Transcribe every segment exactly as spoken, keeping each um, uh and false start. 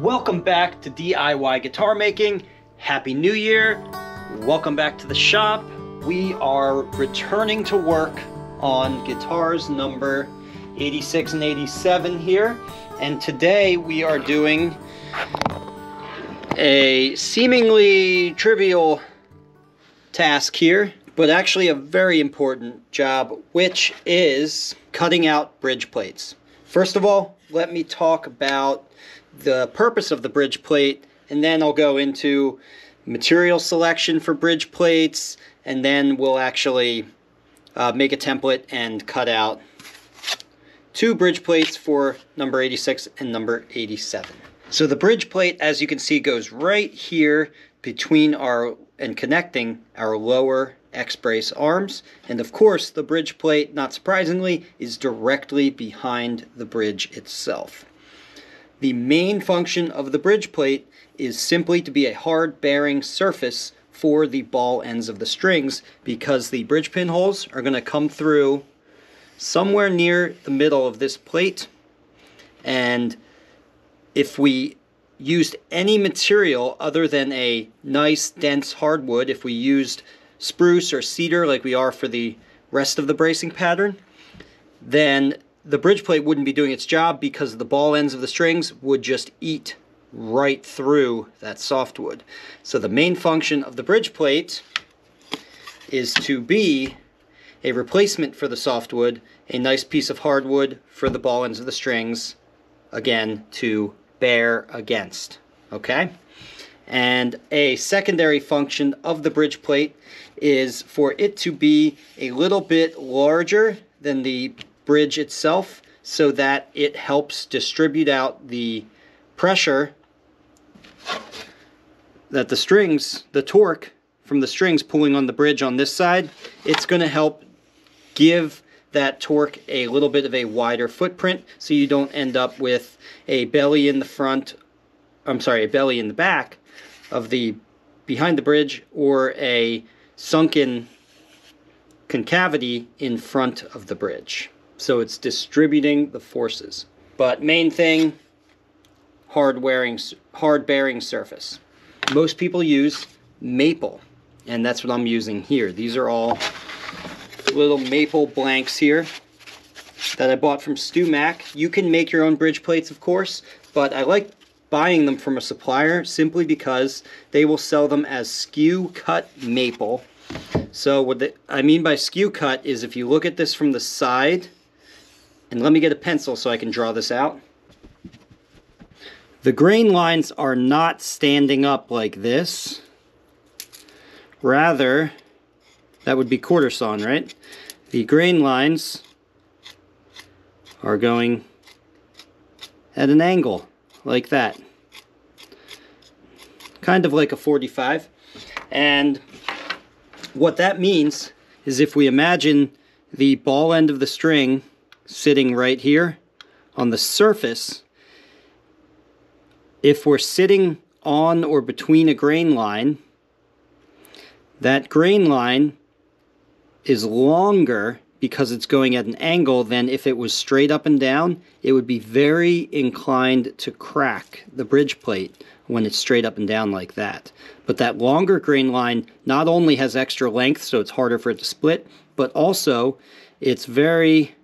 Welcome back to D I Y Guitar Making. Happy New Year. Welcome back to the shop. We are returning to work on guitars number eighty-six and eighty-seven here. And today we are doing a seemingly trivial task here, but actually a very important job, which is cutting out bridge plates. First of all, let me talk about the purpose of the bridge plate, and then I'll go into material selection for bridge plates, and then we'll actually uh, make a template and cut out two bridge plates for number eighty-six and number eighty-seven. So the bridge plate, as you can see, goes right here between our and connecting our lower X brace arms, and of course the bridge plate, not surprisingly, is directly behind the bridge itself. The main function of the bridge plate is simply to be a hard bearing surface for the ball ends of the strings, because the bridge pin holes are going to come through somewhere near the middle of this plate, and if we used any material other than a nice dense hardwood, if we used spruce or cedar like we are for the rest of the bracing pattern, then the bridge plate wouldn't be doing its job, because the ball ends of the strings would just eat right through that softwood. So the main function of the bridge plate is to be a replacement for the softwood, a nice piece of hardwood for the ball ends of the strings, again, to bear against, okay? And a secondary function of the bridge plate is for it to be a little bit larger than the bridge itself, so that it helps distribute out the pressure that the strings, the torque from the strings pulling on the bridge on this side, it's going to help give that torque a little bit of a wider footprint, so you don't end up with a belly in the front, I'm sorry, a belly in the back of the behind the bridge, or a sunken concavity in front of the bridge. So it's distributing the forces. But main thing, hard wearing, hard bearing surface. Most people use maple, and that's what I'm using here. These are all little maple blanks here that I bought from StuMac. You can make your own bridge plates, of course, but I like buying them from a supplier simply because they will sell them as skew cut maple. So what the, I mean by skew cut is, if you look at this from the side, and let me get a pencil so I can draw this out. The grain lines are not standing up like this. Rather, that would be quarter sawn, right? The grain lines are going at an angle. Like that, kind of like a forty-five. And what that means is, if we imagine the ball end of the string sitting right here on the surface, if we're sitting on or between a grain line, that grain line is longer because it's going at an angle than if it was straight up and down. It would be very inclined to crack the bridge plate when it's straight up and down like that. But that longer grain line not only has extra length, so it's harder for it to split, but also it's very,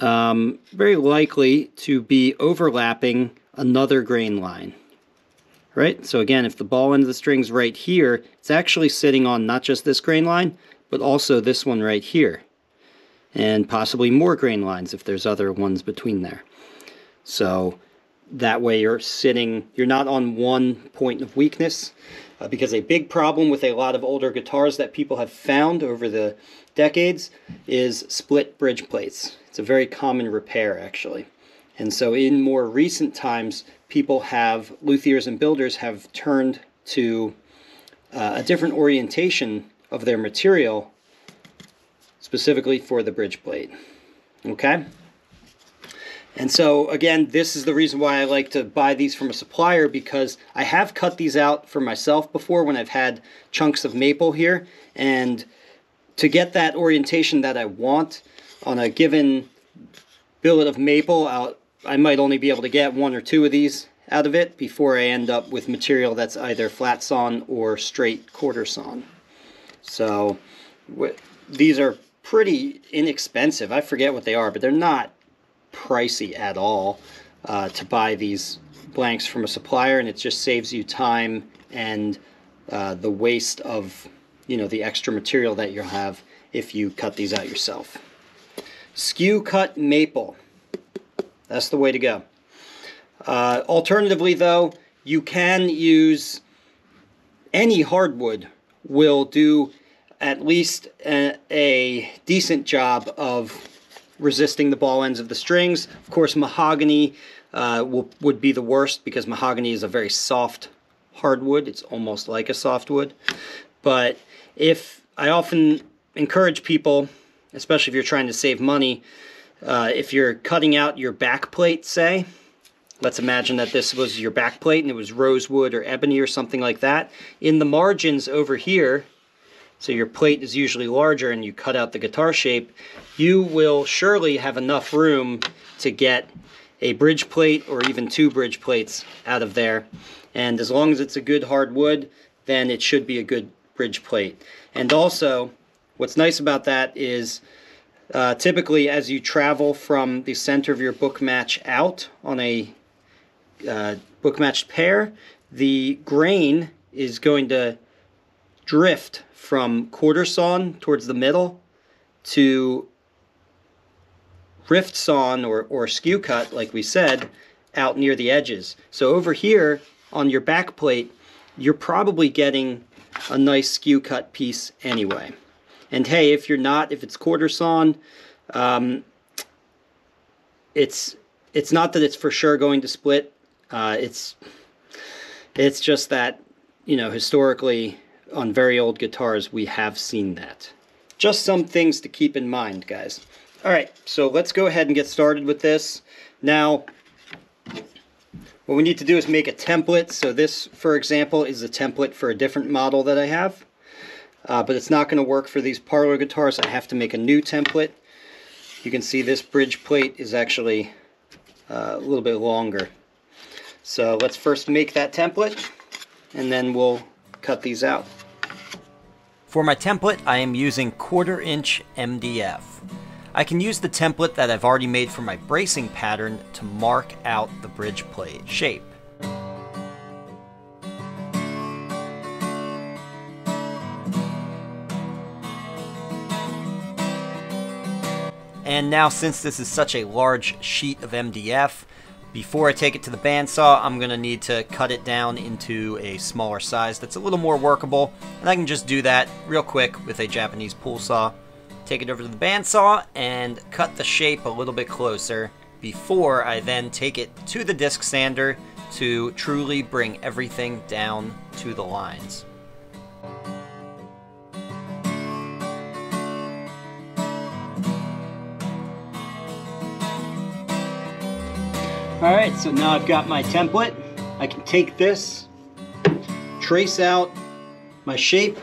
um, very likely to be overlapping another grain line. Right? So again, if the ball end of the string's right here, it's actually sitting on not just this grain line, but also this one right here, and possibly more grain lines if there's other ones between there. So that way you're sitting, you're not on one point of weakness, uh, because a big problem with a lot of older guitars that people have found over the decades is split bridge plates. It's a very common repair, actually. And so in more recent times, people have, luthiers and builders have turned to uh, a different orientation of their material specifically for the bridge plate, okay? And so again, this is the reason why I like to buy these from a supplier, because I have cut these out for myself before when I've had chunks of maple here, and to get that orientation that I want on a given billet of maple, I'll I might only be able to get one or two of these out of it before I end up with material that's either flat sawn or straight quarter sawn. So these are pretty inexpensive. I forget what they are, but they're not pricey at all uh, to buy these blanks from a supplier, and it just saves you time and uh, the waste of, you know, the extra material that you'll have if you cut these out yourself. Skew cut maple. That's the way to go. Uh, alternatively though, you can use any hardwood will do at least a, a decent job of resisting the ball ends of the strings. Of course, mahogany uh, will, would be the worst, because mahogany is a very soft hardwood. It's almost like a softwood. But if I often encourage people, especially if you're trying to save money, uh, if you're cutting out your back plate, say, let's imagine that this was your back plate and it was rosewood or ebony or something like that. In the margins over here, so your plate is usually larger and you cut out the guitar shape, you will surely have enough room to get a bridge plate or even two bridge plates out of there. And as long as it's a good hardwood, then it should be a good bridge plate. And also, what's nice about that is uh, typically as you travel from the center of your book match out on a Uh, book-matched pair, the grain is going to drift from quarter sawn towards the middle to rift sawn or, or skew cut, like we said, out near the edges. So over here on your back plate, you're probably getting a nice skew cut piece anyway. And hey, if you're not, if it's quarter sawn, um, it's it's not that it's for sure going to split. Uh, it's it's just that, you know, historically on very old guitars we have seen that. Just some things to keep in mind, guys. All right, so let's go ahead and get started with this. Now, what we need to do is make a template. So this, for example, is a template for a different model that I have, uh, but it's not going to work for these Parlor guitars. I have to make a new template. You can see this bridge plate is actually uh, a little bit longer. So let's first make that template, and then we'll cut these out. For my template, I am using quarter inch M D F. I can use the template that I've already made for my bracing pattern to mark out the bridge plate shape. And now, since this is such a large sheet of M D F, before I take it to the bandsaw, I'm going to need to cut it down into a smaller size that's a little more workable. And I can just do that real quick with a Japanese pool saw. Take it over to the bandsaw and cut the shape a little bit closer before I then take it to the disc sander to truly bring everything down to the lines. All right, so now I've got my template. I can take this, trace out my shape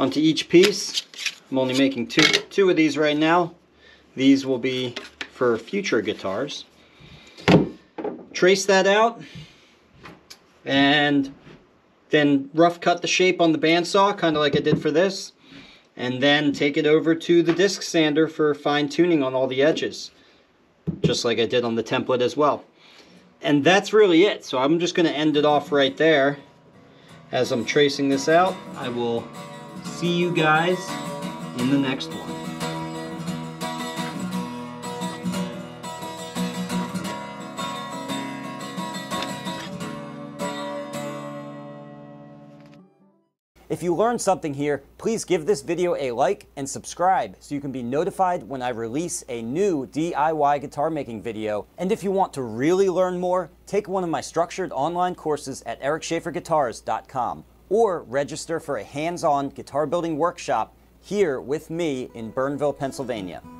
onto each piece. I'm only making two, two of these right now. These will be for future guitars. Trace that out, and then rough cut the shape on the bandsaw, kind of like I did for this, and then take it over to the disc sander for fine tuning on all the edges, just like I did on the template as well. And that's really it. So I'm just going to end it off right there. As I'm tracing this out, I will see you guys in the next one. If you learned something here, please give this video a like and subscribe so you can be notified when I release a new D I Y guitar making video. And if you want to really learn more, take one of my structured online courses at eric schaefer guitars dot com or register for a hands-on guitar building workshop here with me in Bernville, Pennsylvania.